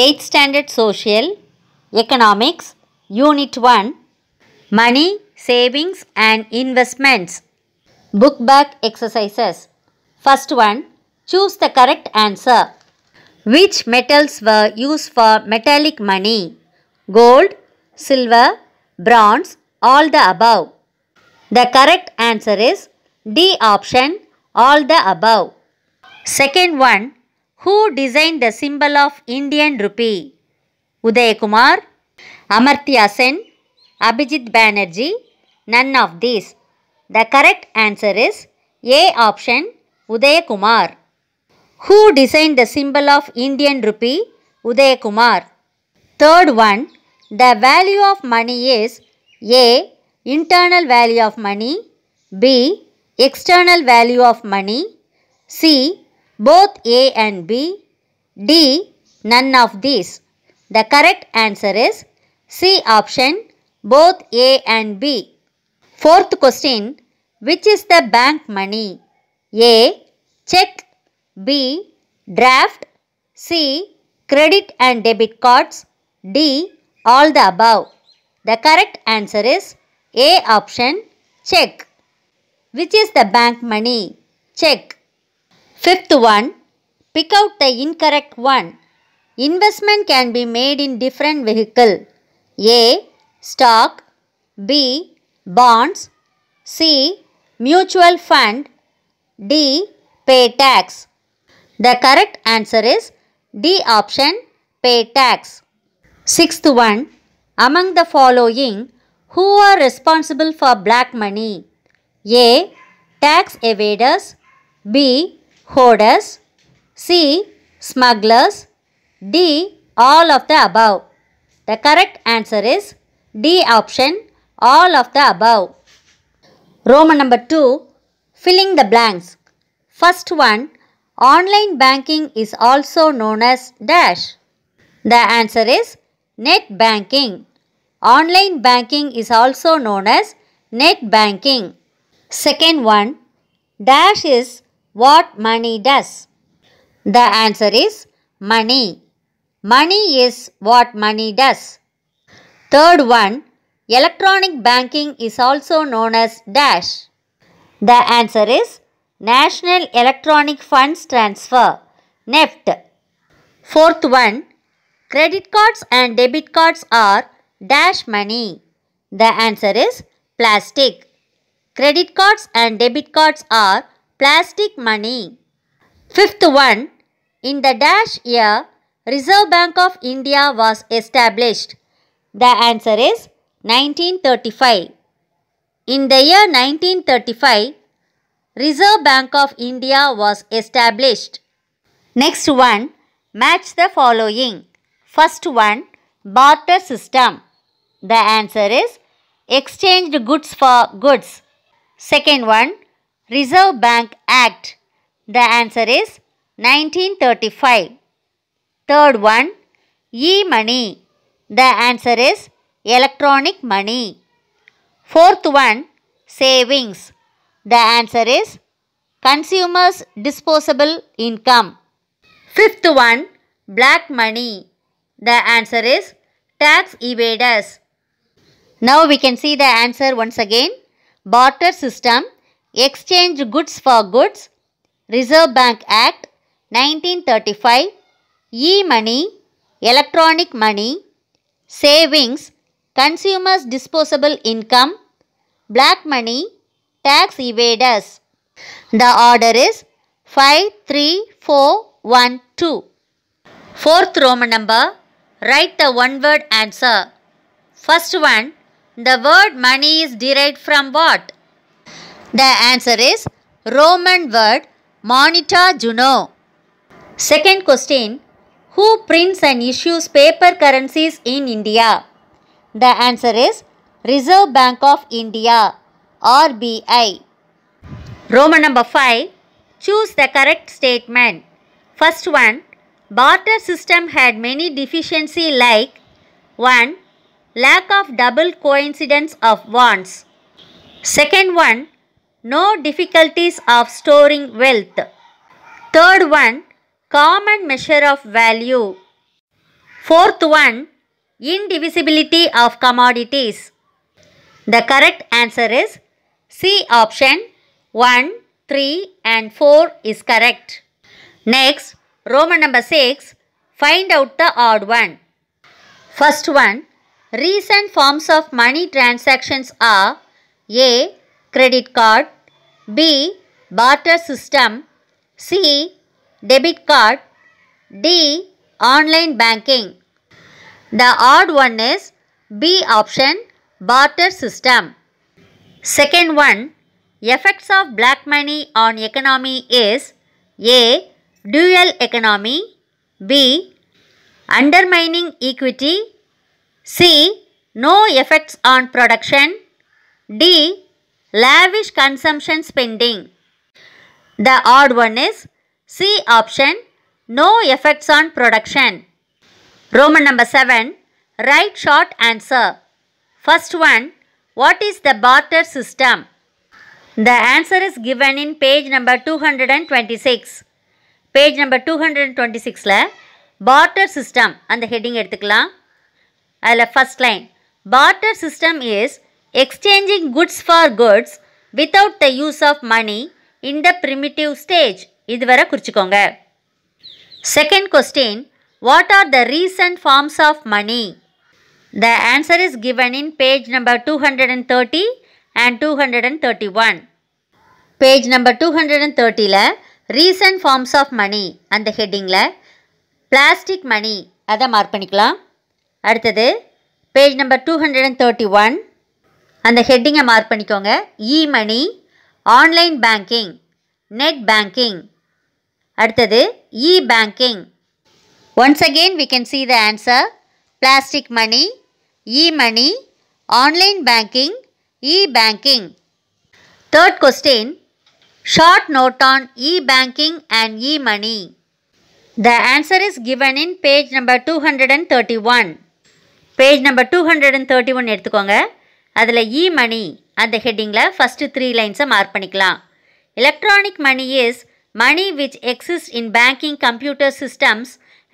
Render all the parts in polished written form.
8th Standard Social Economics Unit 1 Money, Savings and Investments Book Back Exercises. First one, choose the correct answer. Which metals were used for metallic money? Gold, silver, bronze, all the above. The correct answer is D option, all the above. Second one, who designed the symbol of Indian rupee? Uday Kumar, Amartya Sen, Abhijit Banerjee, none of these. The correct answer is A option, Uday Kumar. Who designed the symbol of Indian rupee? Uday Kumar. Third one, the value of money is A. Internal value of money, B. External value of money, C. Both A and B, D. None of these. The correct answer is C option, both A and B. Fourth question, which is the bank money? A. Check, B. Draft, C. Credit and debit cards, D. All the above. The correct answer is A option, check. Which is the bank money? Check. Fifth one, pick out the incorrect one. Investment can be made in different vehicle. A. Stock, B. Bonds, C. Mutual fund, D. Pay tax. The correct answer is D option, pay tax. Sixth one, among the following, who are responsible for black money? A. Tax evaders, B. Hoarders, C. Smugglers, D. All of the above. The correct answer is D option, all of the above. Roman number 2, filling the blanks. First one, online banking is also known as dash. The answer is net banking. Online banking is also known as net banking. Second one, dash is what money does. The answer is money. Money is what money does. Third one, electronic banking is also known as dash. The answer is National Electronic Funds Transfer, NEFT. Fourth one, credit cards and debit cards are dash money. The answer is plastic. Credit cards and debit cards are plastic money. Fifth one, in the dash year, Reserve Bank of India was established. The answer is 1935. In the year 1935, Reserve Bank of India was established. Next one, match the following. First one, barter system. The answer is exchanged goods for goods. Second one, Reserve Bank Act. The answer is 1935. Third one, e-money. The answer is electronic money. Fourth one, savings. The answer is consumers' disposable income. Fifth one, black money. The answer is tax evaders. Now we can see the answer once again. Barter system, exchange goods for goods, Reserve Bank Act, 1935, e-money, electronic money, savings, consumers' disposable income, black money, tax evaders. The order is 5, 3, 4, 1, 2. Fourth Roman number, write the one-word answer. First one, the word money is derived from what? The answer is Roman word Moneta Juno. Second question, who prints and issues paper currencies in India? The answer is Reserve Bank of India, RBI. Roman number 5, choose the correct statement. First one, barter system had many deficiencies like 1. Lack of double coincidence of wants. Second one, no difficulties of storing wealth. Third one, common measure of value. Fourth one, indivisibility of commodities. The correct answer is C option. 1, 3 and 4 is correct. Next, Roman number 6, find out the odd one. First one, recent forms of money transactions are A. Credit card, B. Barter system, C. Debit card, D. Online banking. The odd one is B option, barter system. Second one, effects of black money on economy is A. Dual economy, B. Undermining equity, C. No effects on production, D. Lavish consumption spending. The odd one is C option, no effects on production. Roman number 7, write short answer. First one, what is the barter system? The answer is given in page number 226. Page number 226 la barter system and the heading eduthukalam. Adha first line, barter system is exchanging goods for goods without the use of money in the primitive stage. Idu vera kurichikonga. Second question, what are the recent forms of money? The answer is given in page number 230 and 231. Page number 230 la recent forms of money and the heading la plastic money adha mark panikalam. Aduthathu page number 231 and the heading a mark panikonga. E-money, online banking, net banking. Aduthathu e-banking. Once again we can see the answer, plastic money, e-money, online banking, e-banking. Third question, short note on e-banking and e-money. The answer is given in page number 231. Page number 231 எடுத்துக்கோங்க. அதில் e-money அந்த ஹெட்டிங்கில் first 3 lines mark பண்ணிக்கலாம். Electronic money is money which exists in banking computer systems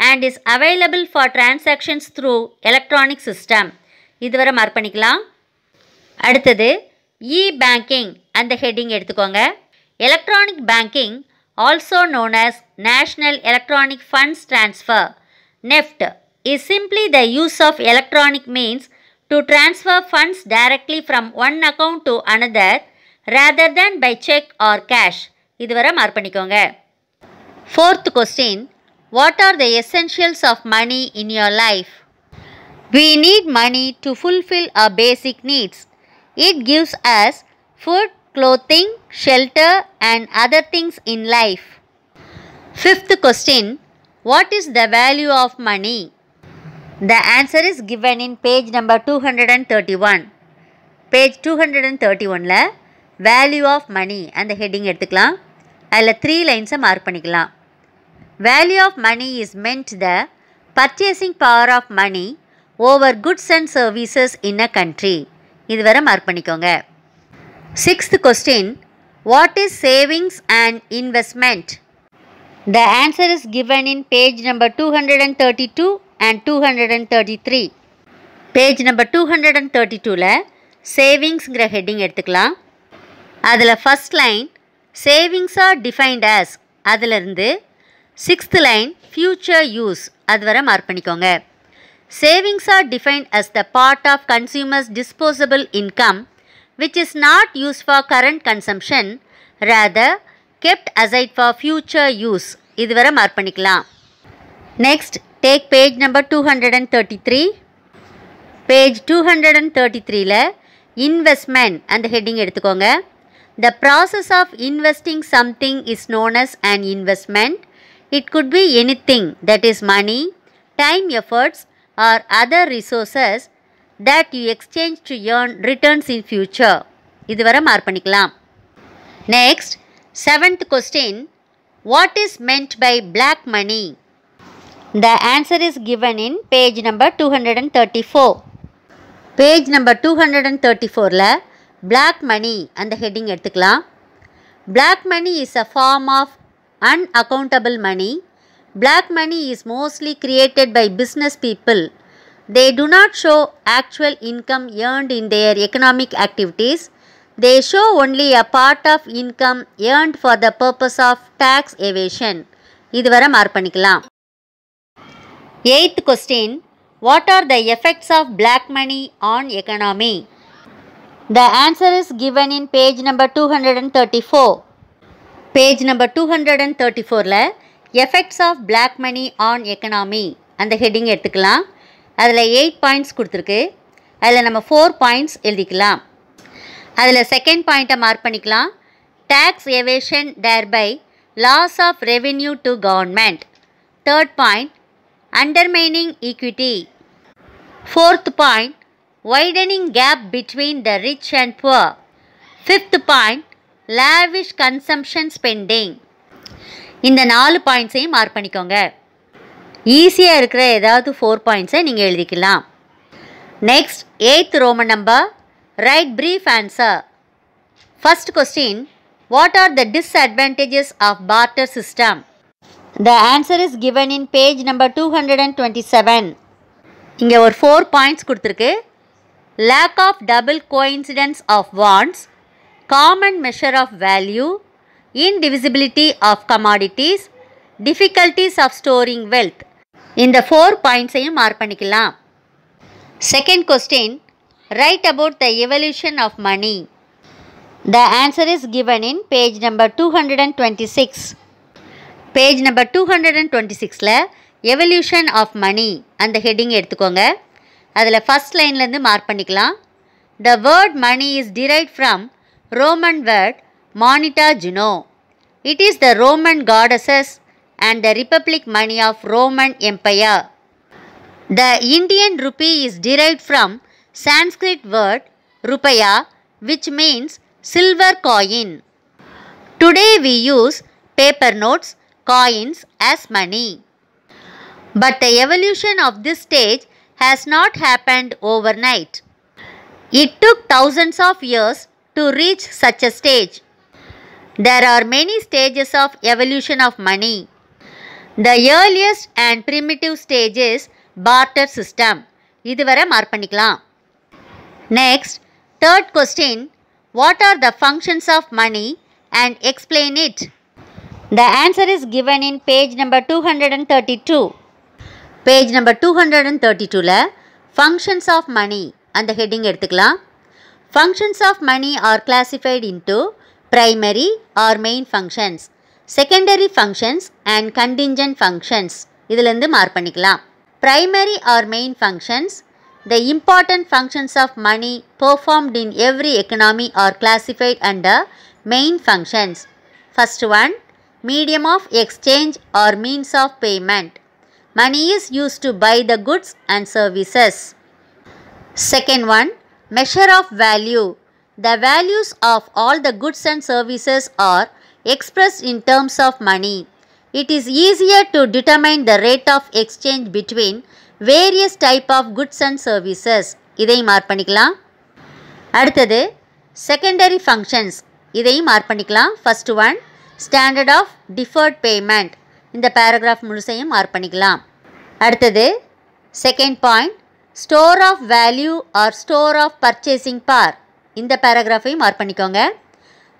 and is available for transactions through electronic system. இதுவரை mark பண்ணிக்கலாம். அடுத்தது e-banking அந்த heading எடுத்துக்கோங்க. Electronic banking, also known as National Electronic Funds Transfer, NEFT, is simply the use of electronic means to transfer funds directly from one account to another rather than by check or cash. Idu vara mark panikonga. Fourth question, what are the essentials of money in your life? We need money to fulfill our basic needs. It gives us food, clothing, shelter and other things in life. Fifth question, what is the value of money? The answer is given in page number 231. Page 231 la value of money and the heading eduthukalam. Alla 3 lines mark panikalam. Value of money is meant the purchasing power of money over goods and services in a country. Idu vera mark panikonga. Sixth question, what is savings and investment? The answer is given in page number 232 and 233. Page number 232 la savings gra heading eduthukalam. Adula first line, savings are defined as, adula irundhu sixth line, future use advara mark panikonga. Savings are defined as the part of consumers disposable income which is not used for current consumption, rather kept aside for future use. Iduvara mark panikalam. Next, take page number 233. Page 233 la investment and the heading eduthukonga. The process of investing something is known as an investment. It could be anything, that is money, time, efforts or other resources that you exchange to earn returns in future. Iduvara mark panikalam. Next, seventh question, what is meant by black money? The answer is given in page number 234. Page number 234 la black money and the heading eduthukalam. Black money is a form of unaccountable money Black money is mostly created by business people. They do not show actual income earned in their economic activities. They show only a part of income earned for the purpose of tax evasion. இதுவரை mark பண்ணிக்கலாம். 8th question. What are the effects of black money on economy? The answer is given in page number 234. Page number 234 ல effects of black money on economy அந்த heading எடுத்துக்கலாம். அதில் 8 points கொடுத்துருக்கு. அதில் நம்ம 4 points எழுதிக்கலாம். அதில் second point மார்க் பண்ணிக்கலாம். Tax evasion thereby loss of revenue to government. Third point, undermining equity. Fourth point, widening gap between the rich and poor. Fifth point, lavish consumption spending. இந்த 4 பாயிண்ட்ஸையும் mark பண்ணிக்கோங்க. ஈஸியாக இருக்கிற ஏதாவது 4 பாயிண்ட்ஸை நீங்கள் எழுதிக்கலாம். Next 8th Roman number. Write brief answer. First question, what are the disadvantages of barter system? The answer is given in page number 227. இங்கே ஒரு 4 பாயிண்ட்ஸ் கொடுத்துருக்கு. Lack of double coincidence of wants, common measure of value, indivisibility of commodities, difficulties of storing wealth. இந்த 4 பாயிண்ட்ஸையும் mark பண்ணிக்கலாம். Second question, write about the evolution of money. The answer is given in page number 226. Page number 226ல evolution of money அந்த heading எடுத்துக்கோங்க. அதில் first lineலந்து mark பண்ணிக்கலாம். The word money is derived from Roman word Moneta Juno. It is the Roman goddesses and the republic money of Roman Empire. The Indian rupee is derived from Sanskrit word rupaya, which means silver coin. Today we use paper notes, coins as money. But the evolution of this stage has not happened overnight. It took thousands of years to reach such a stage. There are many stages of evolution of money. The earliest and primitive stage is barter system. இதுவரை mark பண்ணிக்கலாம். Next, third question, what are the functions of money and explain it? The answer is given in page number 232. Page number 232ல functions of money அந்த heading எடுத்துக்கலாம். Functions of money are classified into primary or main functions, secondary functions and contingent functions. இதிலிருந்து mark பண்ணிக்கலாம். Primary or main functions, the important functions of money performed in every economy are classified under main functions. First one, medium of exchange or means of payment. Money is used to buy the goods and services. Second one, measure of value. The values of all the goods and services are expressed in terms of money. It is easier to determine the rate of exchange between various type of goods and services. இதை mark பண்ணிக்கலாம். அடுத்தது secondary functions. இதை mark பண்ணிக்கலாம். First one, standard of deferred payment. இந்த paragraph முழுசையும் mark பண்ணிக்கலாம். அடுத்தது second point, store of value or store of purchasing power. இந்த பேராகிராஃபையும் மார்க் பண்ணிக்கோங்க.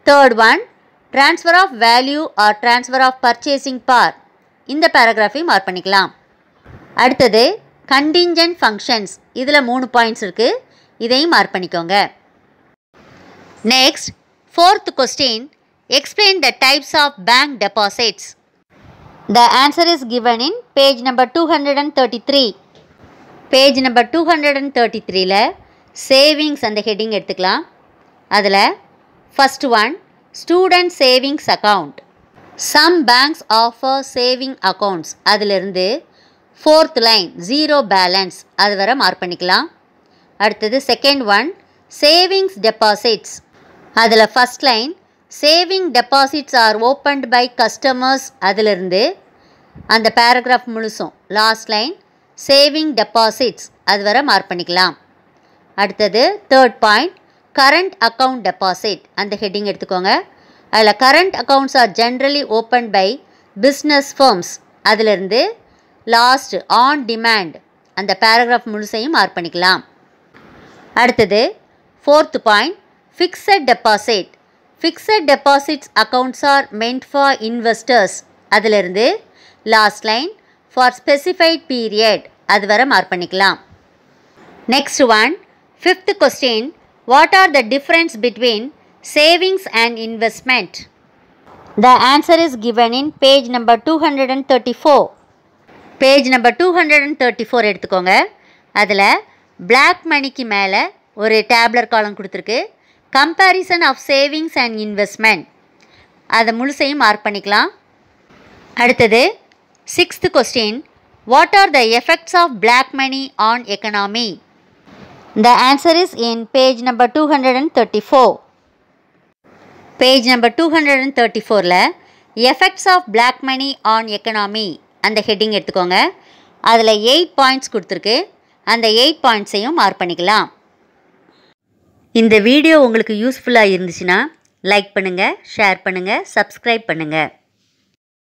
Third one, transfer of value or transfer of purchasing power. இந்த பேராகிராஃபையும் மார்க் பண்ணிக்கலாம். அடுத்தது contingent functions. இதில் 3 பாயிண்ட்ஸ் இருக்கு. இதையும் மார்க் பண்ணிக்கோங்க. Next, fourth question, explain the types of bank deposits. The answer is given in page number 233. Page number 233ல savings அந்த ஹெட்டிங் எடுத்துக்கலாம். அதில் first one, student savings account. Some banks offer saving accounts. அதிலிருந்து fourth line, zero balance. அது வரை mark பண்ணிக்கலாம். அடுத்தது second one, savings deposits. அதில் first line, saving deposits are opened by customers. அதிலிருந்து அந்த பேராகிராஃப் முழுசும் last line, saving deposits. அது வரை மார்க் பண்ணிக்கலாம். அடுத்தது third point, current account deposit. அந்த ஹெட்டிங் எடுத்துக்கோங்க. அதில் current accounts are generally opened by business firms. அதிலிருந்து லாஸ்ட் ஆன் டிமாண்ட் அந்த பேராகிராஃப் முழுசையும் மார்க் பண்ணிக்கலாம். அடுத்தது fourth point, fixed deposit. Fixed deposits accounts are meant for investors. அதிலிருந்து last line for specified period அது வரை மார்க் பண்ணிக்கலாம். Next one, fifth question, what are the difference between savings and investment? The answer is given in page number 234. Page number 234 எடுத்துக்கோங்க. அதில் black moneyக்கு மேலே ஒரு tabular column கொடுத்துருக்கு. Comparison of savings and investment அதை முழுசையும் mark பண்ணிக்கலாம். அடுத்தது sixth question, what are the effects of black money on economy? The answer is in page number 234. Page number 234ல effects of black money on economy அந்த heading எடுத்துக்கோங்க. அதில் 8 points கொடுத்துருக்கு. அந்த 8 பாயிண்ட்ஸையும் mark பண்ணிக்கலாம். இந்த வீடியோ உங்களுக்கு யூஸ்ஃபுல்லாக இருந்துச்சுன்னா லைக் பண்ணுங்கள், ஷேர் பண்ணுங்கள், சப்ஸ்கிரைப் பண்ணுங்கள்.